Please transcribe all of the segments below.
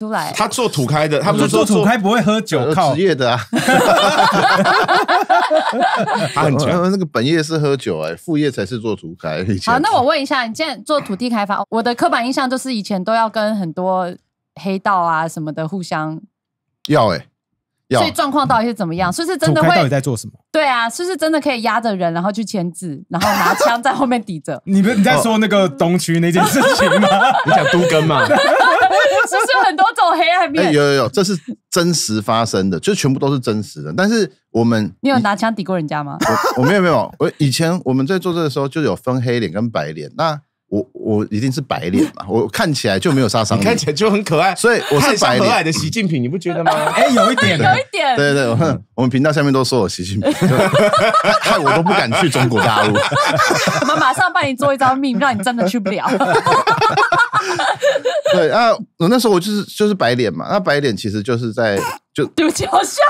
出来。他做土开的，他不是说土开不会喝酒，靠职业的啊。他很强，那个本业是喝酒哎、欸，副业才是做土开。好，那我问一下，你现在做土地开发，我的刻板印象就是以前都要跟很多黑道啊什么的互相要哎、欸。所以状况到底是怎么样？是不是真的会？到底在做什么？对啊，是不是真的可以压着人，然后去签字，然后拿枪在后面抵着？你在说那个东区那件事情吗？你讲都更嘛？是不是很多种黑暗面？欸、有，这是真实发生的，就全部都是真实的。但是我们，你有拿枪抵过人家吗？我没有，我以前我们在做这个时候就有分黑脸跟白脸。那我一定是白脸嘛，我看起来就没有杀伤力，看起来就很可爱，所以我是白脸，可爱的习近平，你不觉得吗？哎、欸，有一点，有一点，对对对，我们频道下面都说我习近平，害我都不敢去中国大陆。我们马上帮你做一张命，让你真的去不了。对啊，我那时候我就是白脸嘛，那白脸其实就是在就对不起，好笑。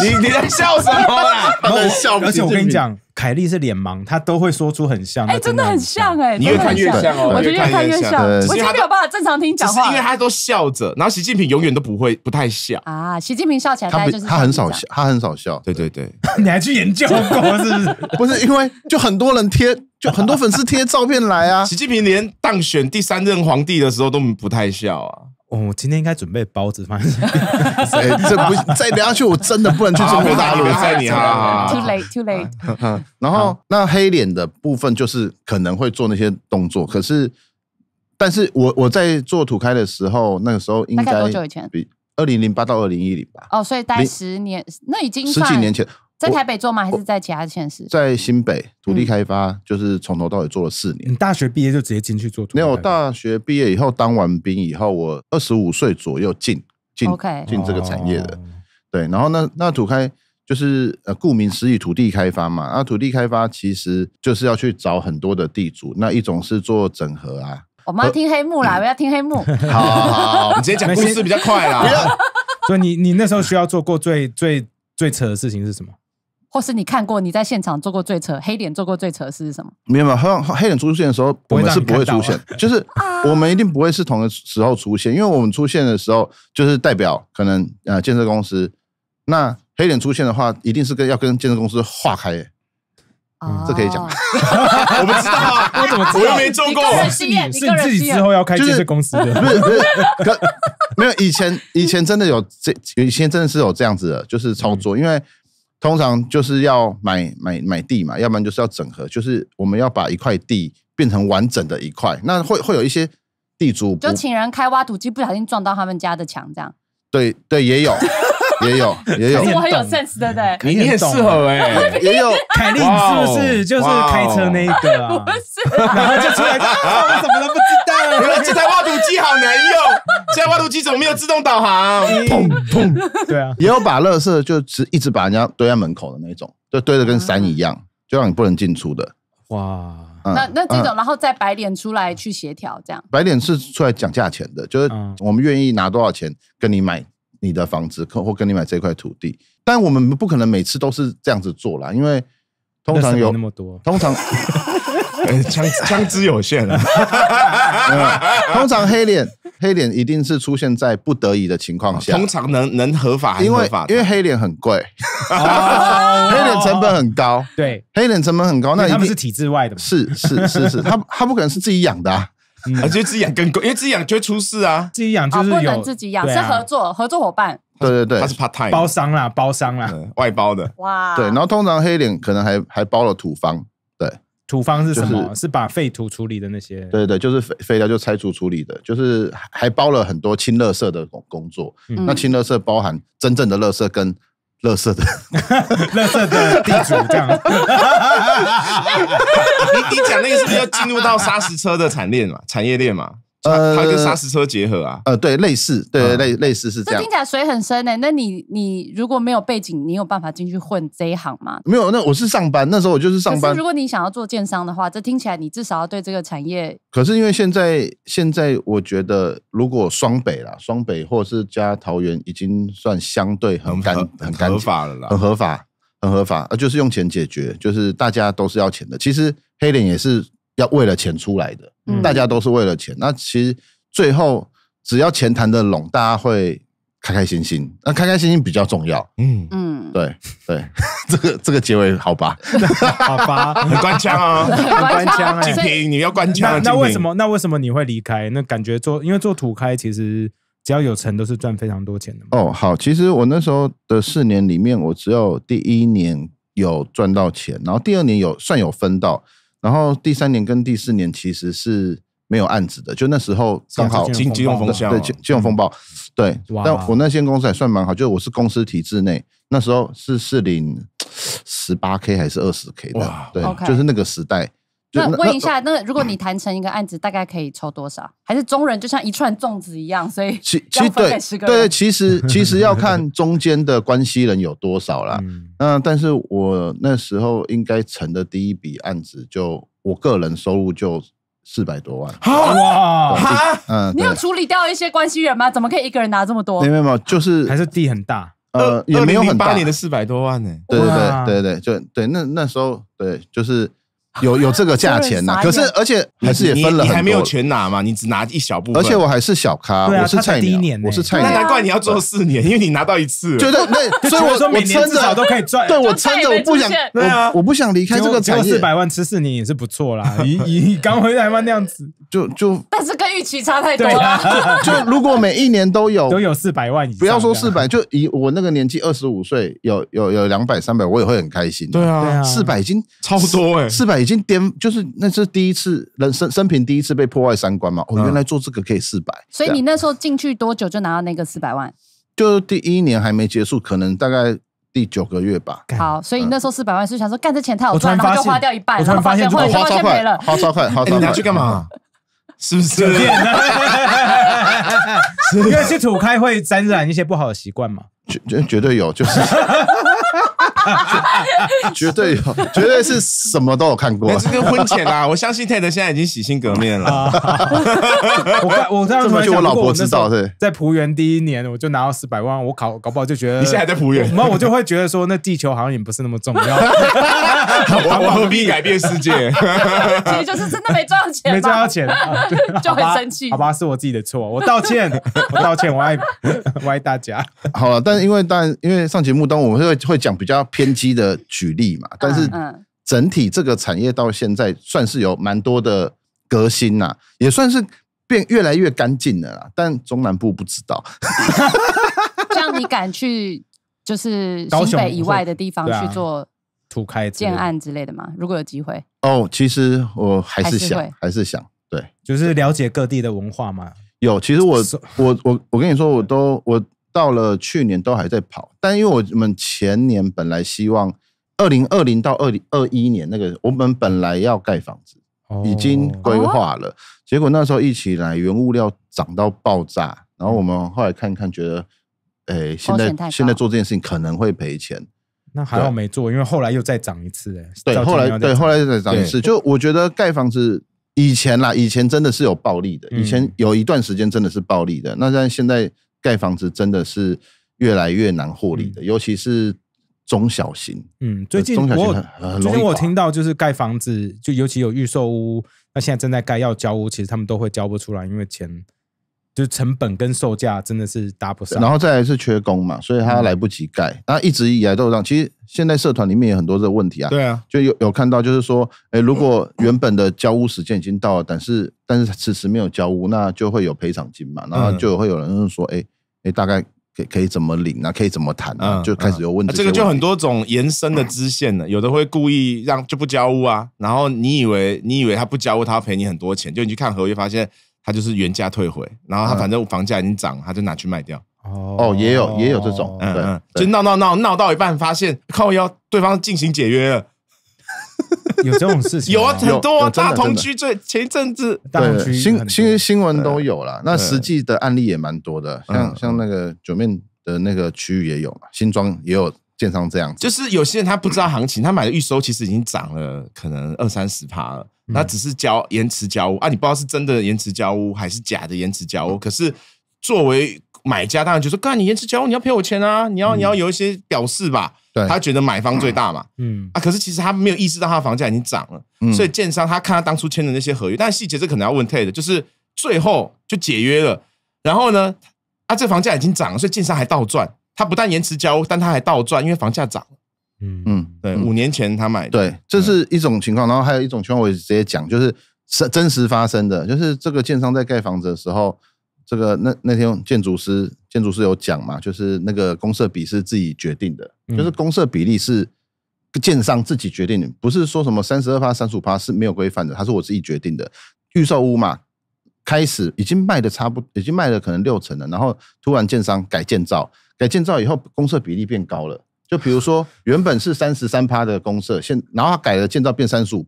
你在笑什么啦？笑不？而且我跟你讲，凯莉是脸盲，她都会说出很像。哎、欸，真的很像哎、欸，你越看越像哦，我觉得越看越像。我真的没有办法正常听讲话，因为他都笑着，然后习近平永远都不太笑啊。习近平笑起来大概就是他很少笑，他很少笑。对对对，你还去研究过是不是？不是，因为就很多人贴，就很多粉丝贴照片来啊。习近平连当选第三任皇帝的时候都不太笑啊。哦，我今天应该准备包子，反正这不再聊下去，我真的不能去中国大陆。在你啊 ，too late，too late。然后那黑脸的部分就是可能会做那些动作，可是，但是我在做土开的时候，那个时候应该多久以前？2008到2010吧。哦，所以大概10年，那已经算10几年前。在台北做吗？还是在其他县市？在新北土地开发，就是从头到尾做了4年。你大学毕业就直接进去做土地开发？没有，大学毕业以后当完兵以后，我25岁左右进这个产业的。对，然后那土开就是顾名思义土地开发嘛。那土地开发其实就是要去找很多的地主，那一种是做整合啊。我们要听黑幕啦，我要听黑幕。好，你直接讲故事比较快啦。所以你那时候需要做过最扯的事情是什么？或是你看过你在现场做过最扯黑脸做过最扯的事是什么？没有，黑脸出现的时候我们是不会出现，就是我们一定不会是同个时候出现，因为我们出现的时候就是代表可能建设公司，那黑脸出现的话一定是要跟建设公司划开、欸。这可以讲，我不知道啊，我怎么知道？我又没做过，是你自己之后要开建设公司的，不是，没有以前真的有这样子的，就是操作，因为通常就是要买地嘛，要不然就是要整合，就是我们要把一块地变成完整的一块，那会有一些地主就请人开挖土机，不小心撞到他们家的墙，这样。对对，也有，我很有 sense 对不对？你很适合哎，也有凯莉是不是就是开车那一个啊？不是，然后就出来，我什么都不知道。原来这台挖土机好难用，这台挖土机怎么没有自动导航？砰砰，对啊，也有把垃圾就是一直把人家堆在门口的那种，就堆得跟山一样，就让你不能进出的。哇，那这种，然后再白脸出来去协调，这样白脸是出来讲价钱的，就是我们愿意拿多少钱跟你买。你的房子或跟你买这块土地，但我们不可能每次都是这样子做啦，因为通常有那么多，通常枪支有限了。通常黑脸一定是出现在不得已的情况下，通常能合法，因为黑脸很贵，黑脸成本很高，对，黑脸成本很高，那他们是体制外的，是，他不可能是自己养的啊。而且自己养更贵，因为自己养就会出事啊。自己养就是不能自己养，是合作伙伴。对对对，他是 part time 包商啦，外包的。哇，对，然后通常黑脸可能还包了土方，对，土方是什么？是把废土处理的那些。对对，就是废料就拆除处理的，就是还包了很多清垃圾的工作。那清垃圾包含真正的垃圾跟。垃圾的地主这样。你讲那个是不是要进入到砂石车的产业链嘛？它跟砂石车结合啊？对，类似，对，类似是这样。这听起来水很深欸，那你如果没有背景，你有办法进去混这一行吗？没有，那我是上班，那时候我就是上班。可是如果你想要做建商的话，这听起来你至少要对这个产业。可是因为现在我觉得，如果双北或是加桃园，已经算相对很合法了啦，很合法，就是用钱解决，就是大家都是要钱的。其实黑脸也是。要为了钱出来的，大家都是为了钱。那其实最后只要钱谈得拢，大家会开开心心，那开开心心比较重要。嗯嗯，对对，这个结尾好吧？好吧，很官腔啊，很官腔。锦屏，你要官腔。那为什么？那为什么你会离开？那感觉因为做土开，其实只要有成都是赚非常多钱的嘛。哦，好，其实我那时候的4年里面，我只有第1年有赚到钱，然后第2年算有分到，然后第3年跟第4年其实是没有案子的，就那时候刚好金融风暴，对金融风暴，对。但我那间公司还算蛮好，就是我是公司体制内，那时候是领18K 还是20K 的，对， okay. 就是那个时代。那问一下，那如果你谈成一个案子，大概可以抽多少？还是中人就像一串粽子一样，所以要分给10个人？对，其实要看中间的关系人有多少啦。那但是我那时候应该成的第一笔案子，就我个人收入就400多万。哇！嗯，你有处理掉一些关系人吗？怎么可以一个人拿这么多？没有，就是还是地很大，也没有很大。2008年的400多万呢、欸？对，就那时候对，就是有这个价钱呐、啊。可是而且还是也分了很多，你还没有全拿嘛，你只拿一小部分。而且我还是小咖，我是菜鸟，我是菜鸟。那难怪你要做4年，因为你拿到一次。对对，所以我说每年至少都可以赚。对，我撑着，我不想，对啊，我不想离开这个产业。400万吃4年也是不错啦，以刚回台湾那样子。就，但是跟预期差太多了。就如果每一年都有400万以上，不要说400，就以我那个年纪25岁，有200、300，我也会很开心。对啊，400已经超多哎，400已经就是那是第一次人生平第一次被破坏3观嘛。哦，原来做这个可以400。所以你那时候进去多久就拿到那个400万？就第1年还没结束，可能大概第9个月吧。好，所以那时候400万是想说，干这钱太好赚，然后就花掉一半，我突然发现花超快了，花超快，你拿去干嘛？是不是？因为去土开会沾染一些不好的习惯嘛，绝对有，就是绝对有，绝对是什么都有看过。那是跟婚前啊，我相信 Ted 现在已经洗心革面了。我当然突然想，我老婆知道对，在璞园第1年我就拿到400万，我搞不好就觉得你现在还在璞园，那我就会觉得说，那地球好像也不是那么重要。我何必改变世界？其实就是真的没赚到钱，没赚到钱就很生气。好吧，是我自己的错，我道歉，我爱大家。好了，但因为上节目当我们会讲比较偏激的举例嘛，但是整体这个产业到现在算是有蛮多的革新呐，也算是变越来越干净了啦。但中南部不知道，这样你敢去就是新北以外的地方去做土开建案之类的吗？如果有机会哦，其实我还是想，对，就是了解各地的文化嘛。有，其实我跟你说，我到了去年都还在跑，但因为我们前年本来希望2020到2021年那个，我们本来要盖房子，已经规划了，结果那时候疫情来，原物料涨到爆炸，然后我们后来看看，觉得，哎，现在做这件事情可能会赔钱。那还好没做，因为后来又再涨一次，哎，对，后来再涨一次，就我觉得盖房子以前真的是有暴利的，以前有一段时间真的是暴利的，那但现在盖房子真的是越来越难获利的，尤其是中小型。嗯，最近我听到就是盖房子，就尤其有预售屋，那现在正在盖要交屋，其实他们都会交不出来，因为钱就是成本跟售价真的是搭不上。然后再来是缺工嘛，所以他来不及盖。那一直以来都这样，其实现在社团里面也很多这个问题啊。对啊，就有看到就是说，哎，如果原本的交屋时间已经到了，但是迟迟没有交屋，那就会有赔偿金嘛，然后就会有人说，哎，大概可以怎么领啊？可以怎么谈啊？就开始有问题。这个就很多种延伸的支线了，有的会故意让就不交屋啊，然后你以为他不交屋，他要赔你很多钱，就你去看合约发现。他就是原价退回，然后他反正房价已经涨，他就拿去卖掉。哦，也有这种，就闹到一半，发现靠腰对方进行解约了，有这种事情，有啊，很多大同区前一阵子，对，新闻都有啦，那实际的案例也蛮多的，像那个九面的那个区域也有嘛，新庄也有。建商这样，就是有些人他不知道行情，他买的预售其实已经涨了，可能20-30%了，他只是延迟交屋啊，你不知道是真的延迟交屋还是假的延迟交屋。可是作为买家，当然就说，干你延迟交屋，你要赔我钱啊，你要有一些表示吧。他觉得买方最大嘛，可是其实他没有意识到他的房价已经涨了，所以建商他看他当初签的那些合约，但细节这可能要问 Ted， 就是最后就解约了。然后呢，这房价已经涨了，所以建商还倒赚。他不但延迟交屋，但他还倒赚，因为房价涨。嗯嗯，对，5年前他买的。对，这是一种情况。然后还有一种情况，我也直接讲，就是真实发生的，就是这个建商在盖房子的时候，这个那天建筑师有讲嘛，就是那个公设比是自己决定的，就是公设比例是建商自己决定的，不是说什么 32%、35% 是没有规范的，它是我自己决定的。预售屋嘛，开始已经卖的差不多，已经卖了可能6成了，然后突然建商改建造，改建造以后公设比例变高了。就比如说原本是 33% 的公设，然后他改了建造变 35%，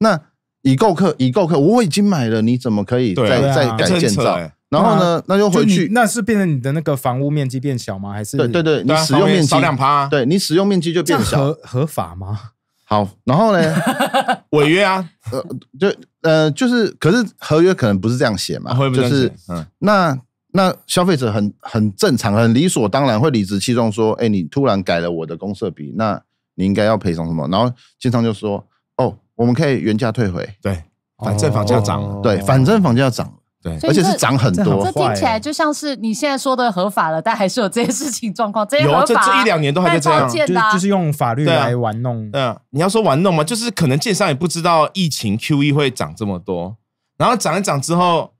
那已购客我已经买了，你怎么可以再改建造？然后呢，那就回去，那是变成你的那个房屋面积变小吗？还是对，你使用面积少2%，对你使用面积就变小，合法吗？好，然后呢，违约啊，就是，可是合约可能不是这样写嘛，就是那消费者很正常、很理所当然会理直气壮说，哎，你突然改了我的公设比，那你应该要赔偿什么？然后建商就说，哦，我们可以原价退回，对，反正房价涨了，对，反正房价涨了。而且是涨很多，这听起来就像是你现在说的合法了，但还是有这些事情状况，这些合法、啊、有这1-2年都还在这样，就是用法律来玩弄。对啊，你要说玩弄嘛，就是可能建商也不知道疫情 QE 会涨这么多，然后涨一涨之后，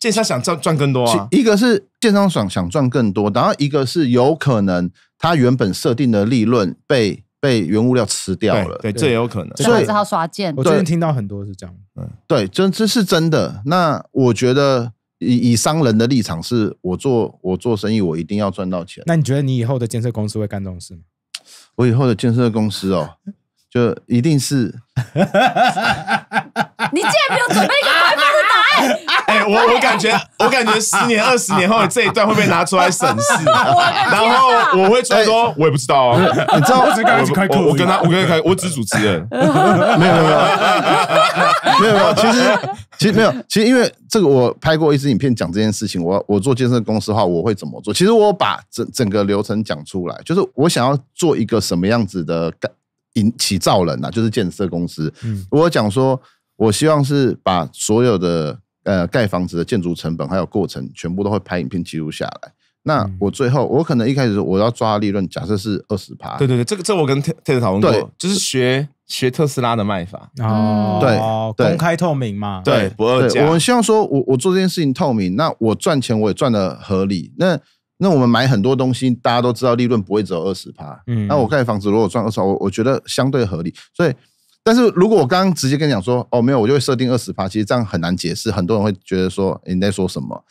建商想赚更多啊。一个是建商想赚更多，然后一个是有可能他原本设定的利润被原物料吃掉了，对，这也有可能，所以只好刷件。我最近听到很多是这样，对，这是真的。那我觉得以商人的立场是，我做生意，我一定要赚到钱。那你觉得你以后的建设公司会干这种事吗？我以后的建设公司哦，就一定是你竟然没有准备一个快慢的答案。我感觉10年、20年后这一段会被拿出来审视，然后我会说，我也不知道啊，你知道，我只是主持人，没有，其实没有，其实因为这个我拍过一支影片讲这件事情，我做建设公司的话我会怎么做？其实我把整个流程讲出来，就是我想要做一个什么样子的起造人啊，就是建设公司，我讲说，我希望是把所有的。盖房子的建筑成本还有过程，全部都会拍影片记录下来。那我最后，我可能一开始我要抓利润，假设是 20%。对对对，这我跟 Ted 讨论过，就是学特斯拉的卖法哦，对，公开透明嘛，对，不二价。我们希望说我做这件事情透明，那我赚钱我也赚得合理。那我们买很多东西，大家都知道利润不会只有 20%，那我盖房子如果赚 20%，我觉得相对合理，所以。但是如果我刚刚直接跟你讲说，哦，没有，我就会设定 20%， 其实这样很难解释，很多人会觉得说，你在说什么？